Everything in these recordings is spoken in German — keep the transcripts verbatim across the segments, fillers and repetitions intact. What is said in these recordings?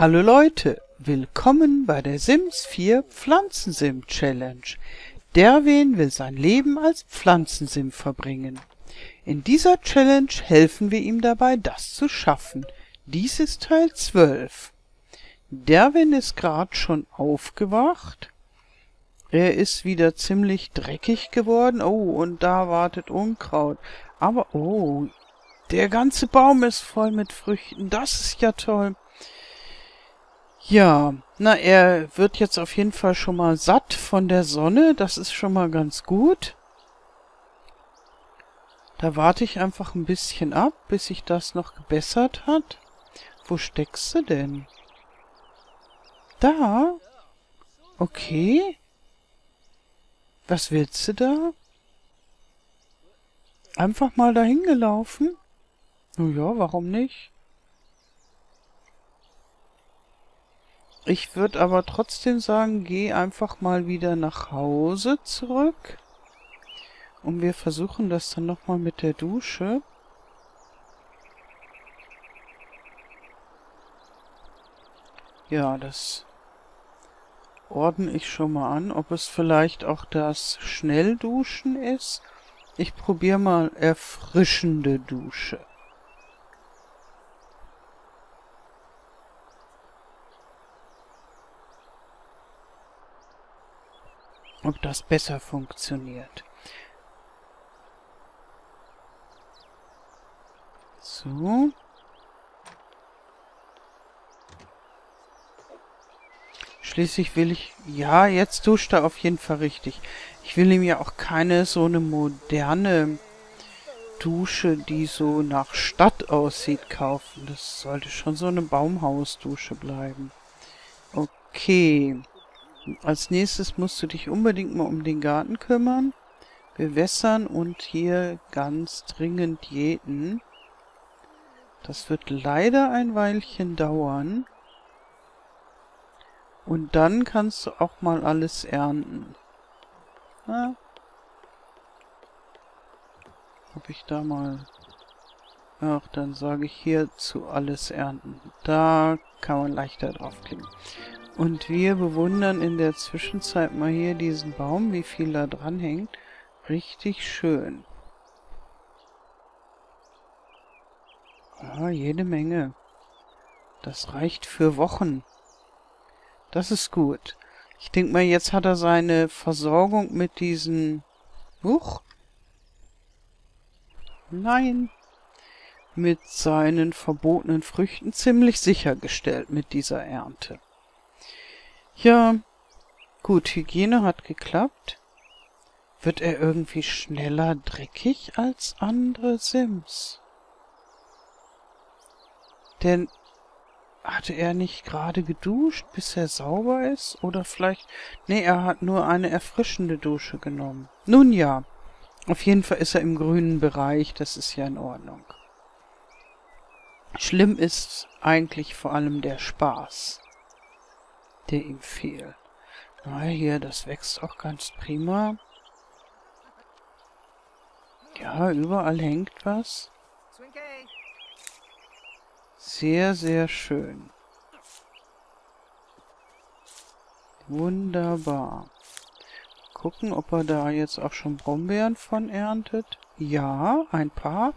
Hallo Leute, willkommen bei der Sims vier PflanzenSim-Challenge. Derwin will sein Leben als PflanzenSim verbringen. In dieser Challenge helfen wir ihm dabei, das zu schaffen. Dies ist Teil zwölf. Derwin ist gerade schon aufgewacht. Er ist wieder ziemlich dreckig geworden. Oh, und da wartet Unkraut. Aber, oh, der ganze Baum ist voll mit Früchten. Das ist ja toll. Ja, na, er wird jetzt auf jeden Fall schon mal satt von der Sonne. Das ist schon mal ganz gut. Da warte ich einfach ein bisschen ab, bis sich das noch gebessert hat. Wo steckst du denn? Da? Okay. Was willst du da? Einfach mal dahin gelaufen? Naja, warum nicht? Ich würde aber trotzdem sagen, geh einfach mal wieder nach Hause zurück. Und wir versuchen das dann nochmal mit der Dusche. Ja, das ordne ich schon mal an, ob es vielleicht auch das Schnellduschen ist. Ich probiere mal erfrischende Dusche. Ob das besser funktioniert. So. Schließlich will ich... Ja, jetzt duscht er auf jeden Fall richtig. Ich will ihm ja auch keine so eine moderne Dusche, die so nach Stadt aussieht, kaufen. Das sollte schon so eine Baumhausdusche bleiben. Okay. Als nächstes musst du dich unbedingt mal um den Garten kümmern, bewässern und hier ganz dringend jäten. Das wird leider ein Weilchen dauern. Und dann kannst du auch mal alles ernten. Na? Ob ich da mal... Ach, dann sage ich hierzu alles ernten. Da kann man leichter draufklicken. Und wir bewundern in der Zwischenzeit mal hier diesen Baum, wie viel da dran hängt. Richtig schön. Ah, jede Menge. Das reicht für Wochen. Das ist gut. Ich denke mal, jetzt hat er seine Versorgung mit diesen... Huch! Nein! Mit seinen verbotenen Früchten ziemlich sichergestellt mit dieser Ernte. Ja, gut, Hygiene hat geklappt. Wird er irgendwie schneller dreckig als andere Sims? Denn hatte er nicht gerade geduscht, bis er sauber ist? Oder vielleicht... Nee, er hat nur eine erfrischende Dusche genommen. Nun ja, auf jeden Fall ist er im grünen Bereich, das ist ja in Ordnung. Schlimm ist eigentlich vor allem der Spaß, der ihm fehlt. Na hier, das wächst auch ganz prima. Ja, überall hängt was. Sehr, sehr schön. Wunderbar. Gucken, ob er da jetzt auch schon Brombeeren von erntet. Ja, ein paar.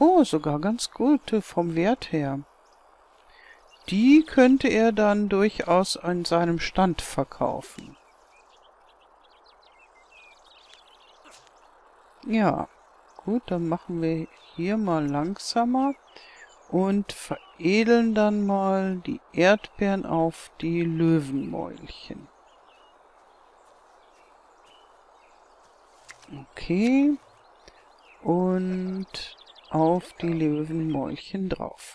Oh, sogar ganz gute vom Wert her. Die könnte er dann durchaus an seinem Stand verkaufen. Ja, gut, dann machen wir hier mal langsamer und veredeln dann mal die Erdbeeren auf die Löwenmäulchen. Okay, und auf die Löwenmäulchen drauf.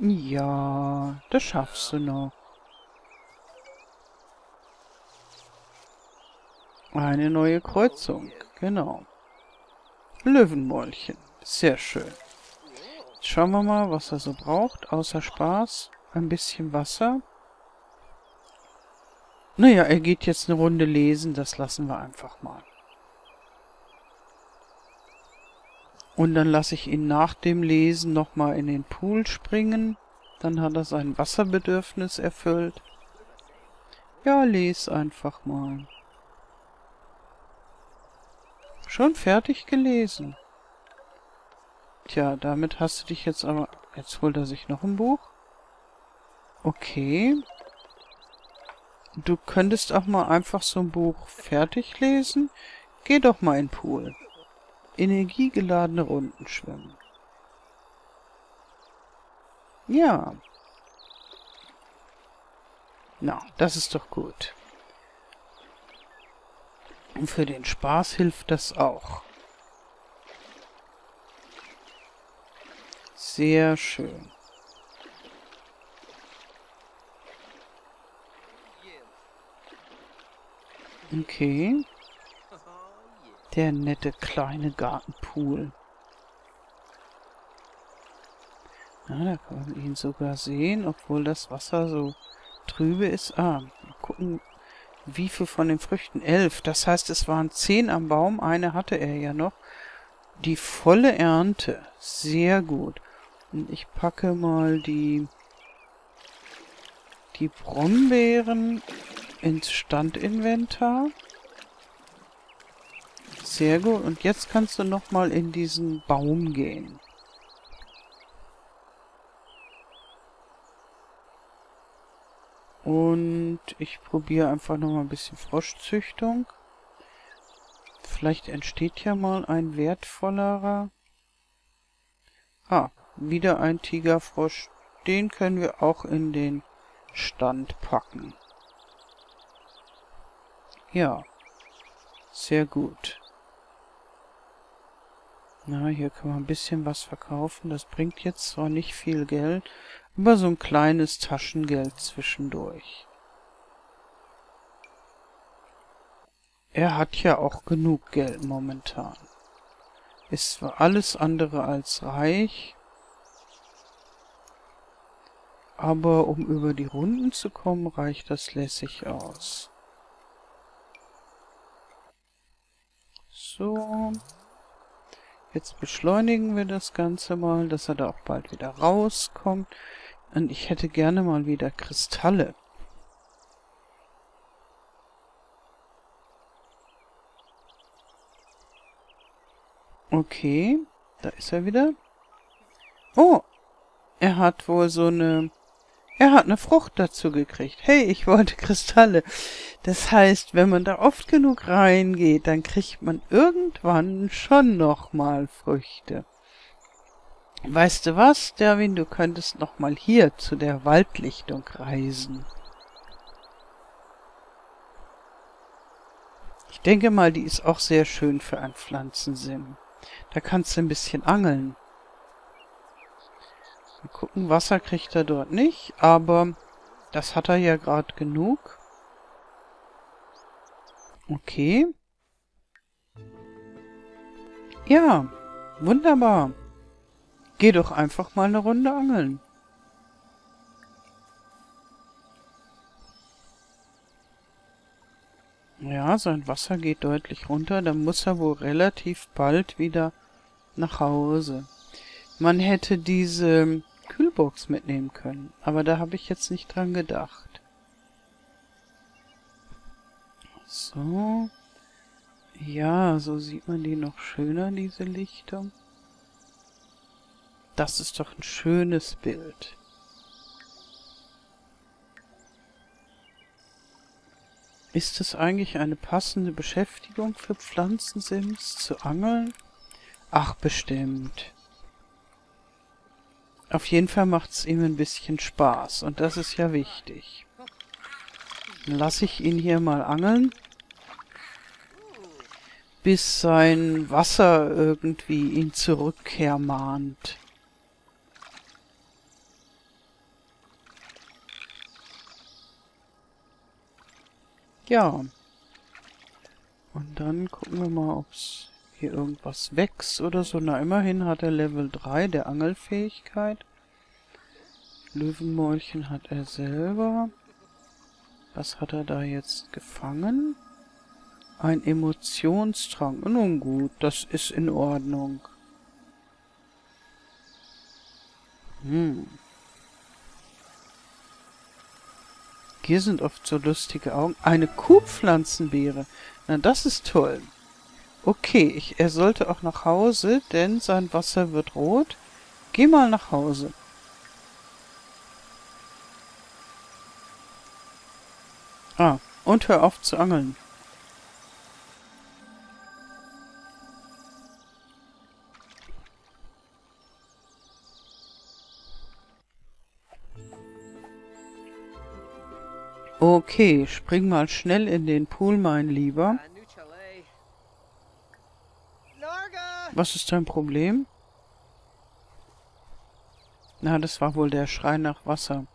Ja, das schaffst du noch. Eine neue Kreuzung, genau. Löwenmäulchen, sehr schön. Jetzt schauen wir mal, was er so braucht, außer Spaß. Ein bisschen Wasser. Naja, er geht jetzt eine Runde lesen, das lassen wir einfach mal. Und dann lasse ich ihn nach dem Lesen nochmal in den Pool springen. Dann hat er sein Wasserbedürfnis erfüllt. Ja, les einfach mal. Schon fertig gelesen. Tja, damit hast du dich jetzt aber... Jetzt holt er sich noch ein Buch. Okay. Du könntest auch mal einfach so ein Buch fertig lesen. Geh doch mal in den Pool. Energiegeladene Runden schwimmen. Ja. Na, das ist doch gut. Und für den Spaß hilft das auch. Sehr schön. Okay. Der nette kleine Gartenpool. Na, da kann man ihn sogar sehen, obwohl das Wasser so trübe ist. Ah, mal gucken, wie viel von den Früchten? Elf. Das heißt, es waren zehn am Baum. Eine hatte er ja noch. Die volle Ernte. Sehr gut. Und ich packe mal die, die Brombeeren ins Standinventar. Sehr gut. Und jetzt kannst du nochmal in diesen Baum gehen. Und ich probiere einfach nochmal ein bisschen Froschzüchtung. Vielleicht entsteht ja mal ein wertvollerer. Ah, wieder ein Tigerfrosch. Den können wir auch in den Stand packen. Ja, sehr gut. Na, hier kann man ein bisschen was verkaufen. Das bringt jetzt zwar nicht viel Geld, aber so ein kleines Taschengeld zwischendurch. Er hat ja auch genug Geld momentan. Ist zwar alles andere als reich, aber um über die Runden zu kommen, reicht das lässig aus. So... Jetzt beschleunigen wir das Ganze mal, dass er da auch bald wieder rauskommt. Und ich hätte gerne mal wieder Kristalle. Okay, da ist er wieder. Oh, er hat wohl so eine... Er hat eine Frucht dazu gekriegt. Hey, ich wollte Kristalle. Das heißt, wenn man da oft genug reingeht, dann kriegt man irgendwann schon nochmal Früchte. Weißt du was, Derwin? Du könntest nochmal hier zu der Waldlichtung reisen. Ich denke mal, die ist auch sehr schön für ein Pflanzensim. Da kannst du ein bisschen angeln. Mal gucken, Wasser kriegt er dort nicht, aber das hat er ja gerade genug. Okay. Ja, wunderbar. Geh doch einfach mal eine Runde angeln. Ja, sein Wasser geht deutlich runter, dann muss er wohl relativ bald wieder nach Hause. Man hätte diese Kühlbox mitnehmen können, aber da habe ich jetzt nicht dran gedacht. So. Ja, so sieht man die noch schöner, diese Lichtung. Das ist doch ein schönes Bild. Ist es eigentlich eine passende Beschäftigung für Pflanzensims zu angeln? Ach, bestimmt. Auf jeden Fall macht es ihm ein bisschen Spaß und das ist ja wichtig. Dann lasse ich ihn hier mal angeln, bis sein Wasser irgendwie ihn zur Rückkehr mahnt. Ja. Und dann gucken wir mal, ob es hier irgendwas wächst oder so. Na, immerhin hat er Level drei der Angelfähigkeit. Löwenmäulchen hat er selber. Was hat er da jetzt gefangen? Ein Emotionstrank. Nun gut, das ist in Ordnung. Hm. Hier sind oft so lustige Augen. Eine Kuhpflanzenbeere. Na, das ist toll. Okay, ich, er sollte auch nach Hause, denn sein Wasser wird rot. Geh mal nach Hause. Ah, und hör auf zu angeln. Okay, spring mal schnell in den Pool, mein Lieber. Was ist dein Problem? Na, das war wohl der Schrei nach Wasser.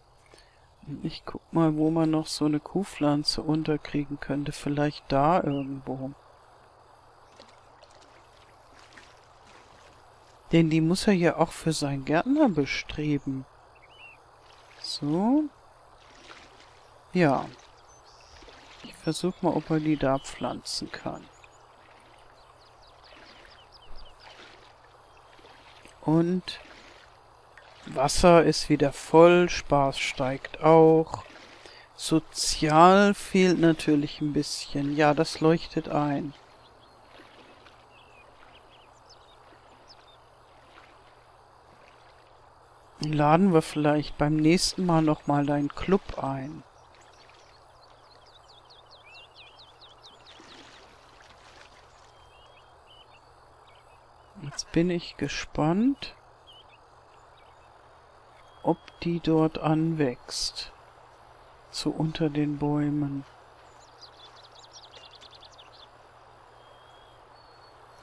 Ich guck mal, wo man noch so eine Kuhpflanze unterkriegen könnte. Vielleicht da irgendwo. Denn die muss er ja auch für seinen Gärtner bestreben. So. Ja. Ich versuche mal, ob er die da pflanzen kann. Und Wasser ist wieder voll, Spaß steigt auch. Sozial fehlt natürlich ein bisschen. Ja, das leuchtet ein. Laden wir vielleicht beim nächsten Mal nochmal deinen Club ein. Jetzt bin ich gespannt, ob die dort anwächst, so unter den Bäumen.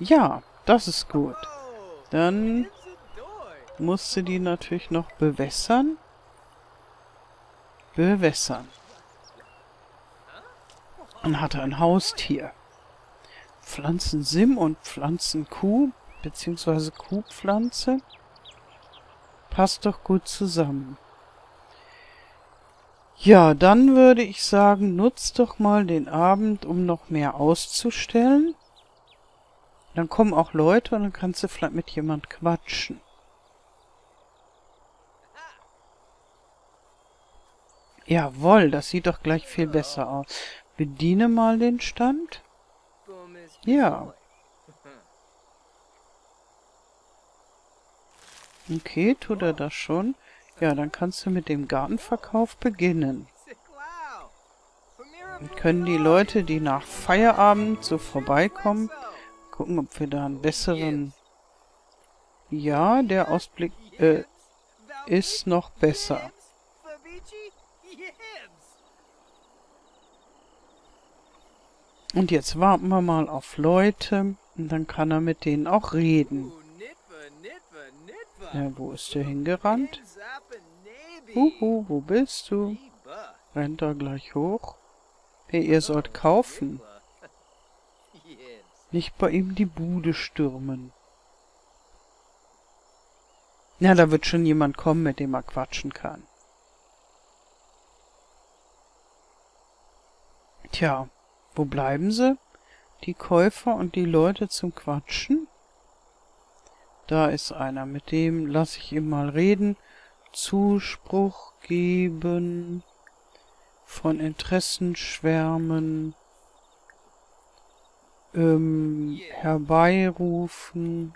Ja, das ist gut. Dann musste die natürlich noch bewässern. Bewässern. Und hatte ein Haustier. Pflanzensim und Pflanzenkuh. Beziehungsweise Kuhpflanze. Passt doch gut zusammen. Ja, dann würde ich sagen, nutzt doch mal den Abend, um noch mehr auszustellen. Dann kommen auch Leute und dann kannst du vielleicht mit jemand quatschen. Jawohl, das sieht doch gleich viel besser aus. Bediene mal den Stand. Ja. Okay, tut er das schon? Ja, dann kannst du mit dem Gartenverkauf beginnen. Dann können die Leute, die nach Feierabend so vorbeikommen, gucken, ob wir da einen besseren... Ja, der Ausblick äh, ist noch besser. Und jetzt warten wir mal auf Leute und dann kann er mit denen auch reden. Ja, wo ist der hingerannt? Uhu, wo bist du? Rennt da gleich hoch? Hey, ihr sollt kaufen. Nicht bei ihm die Bude stürmen. Na, da wird schon jemand kommen, mit dem er quatschen kann. Tja, wo bleiben sie? Die Käufer und die Leute zum Quatschen? Da ist einer, mit dem lasse ich ihm mal reden. Zuspruch geben, von Interessen schwärmen, ähm, herbeirufen,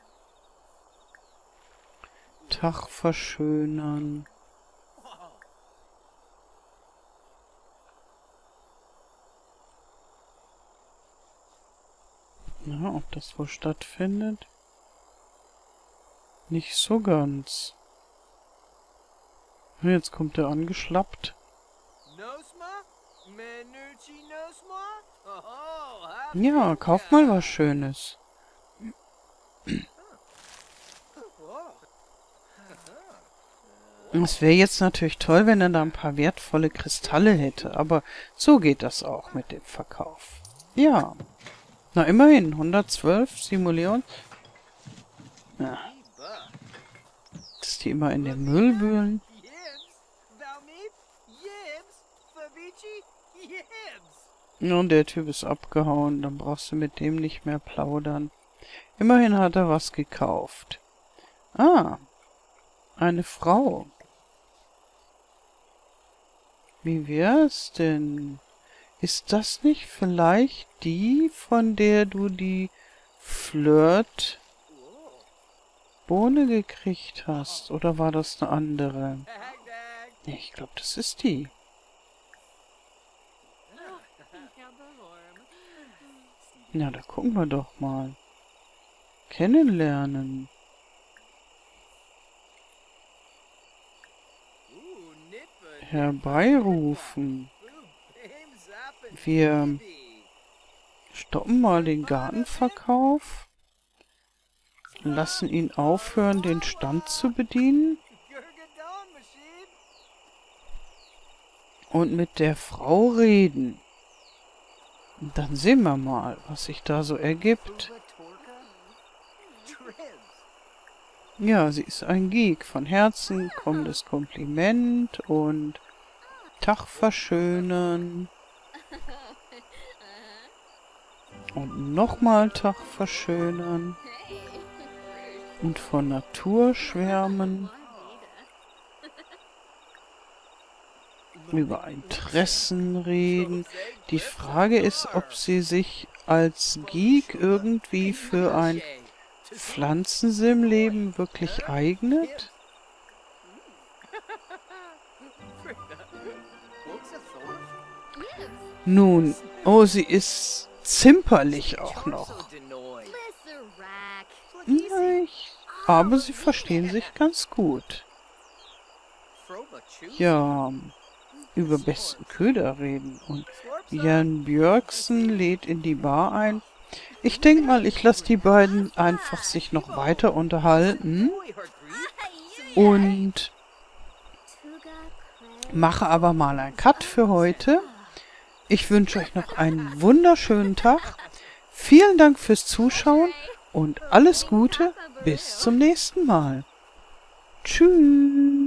Tag verschönern. Na, ob das wohl stattfindet? Nicht so ganz. Jetzt kommt er angeschlappt. Ja, kauft mal was Schönes. Es wäre jetzt natürlich toll, wenn er da ein paar wertvolle Kristalle hätte, aber so geht das auch mit dem Verkauf. Ja. Na, immerhin, hundertzwölf Simulieren. Ja. Die immer in den Müll wühlen. Und der Typ ist abgehauen, dann brauchst du mit dem nicht mehr plaudern. Immerhin hat er was gekauft. Ah, eine Frau. Wie wär's denn? Ist das nicht vielleicht die, von der du die Flirt-Bohne gekriegt hast? Oder war das eine andere? Ich glaube, das ist die. Na, da gucken wir doch mal. Kennenlernen. Herbeirufen. Wir stoppen mal den Gartenverkauf. Lassen ihn aufhören, den Stand zu bedienen. Und mit der Frau reden. Und dann sehen wir mal, was sich da so ergibt. Ja, sie ist ein Geek. Von Herzen kommendes Kompliment und Tag verschönern. Und nochmal Tag verschönern. Und von Natur schwärmen. Über Interessen reden. Die Frage ist, ob sie sich als Geek irgendwie für ein Pflanzensim-Leben wirklich eignet? Nun, oh, sie ist zimperlich auch noch. Aber sie verstehen sich ganz gut. Ja, über besten Köder reden. Und Jan Björksen lädt in die Bar ein. Ich denke mal, ich lasse die beiden einfach sich noch weiter unterhalten und mache aber mal einen Cut für heute. Ich wünsche euch noch einen wunderschönen Tag. Vielen Dank fürs Zuschauen und alles Gute. Bis zum nächsten Mal. Tschüss.